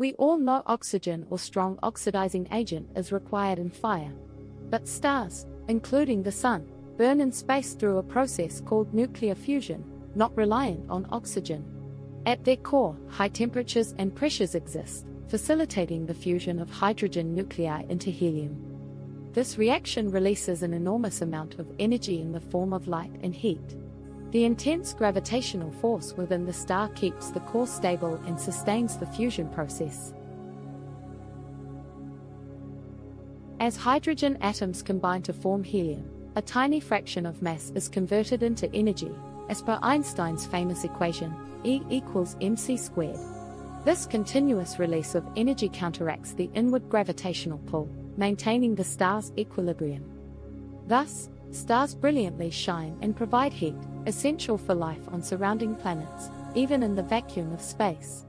We all know oxygen or strong oxidizing agent is required in fire. But stars, including the sun, burn in space through a process called nuclear fusion, not reliant on oxygen. At their core, high temperatures and pressures exist, facilitating the fusion of hydrogen nuclei into helium. This reaction releases an enormous amount of energy in the form of light and heat. The intense gravitational force within the star keeps the core stable and sustains the fusion process. As hydrogen atoms combine to form helium, a tiny fraction of mass is converted into energy, as per Einstein's famous equation, E=mc². This continuous release of energy counteracts the inward gravitational pull, maintaining the star's equilibrium. Thus, stars brilliantly shine and provide heat, essential for life on surrounding planets, even in the vacuum of space.